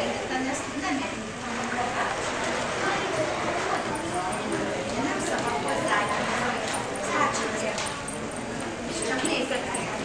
elérteni, ezt nem érünk, hanem nem szabad hozzájárni, hogy és csak nézzetek.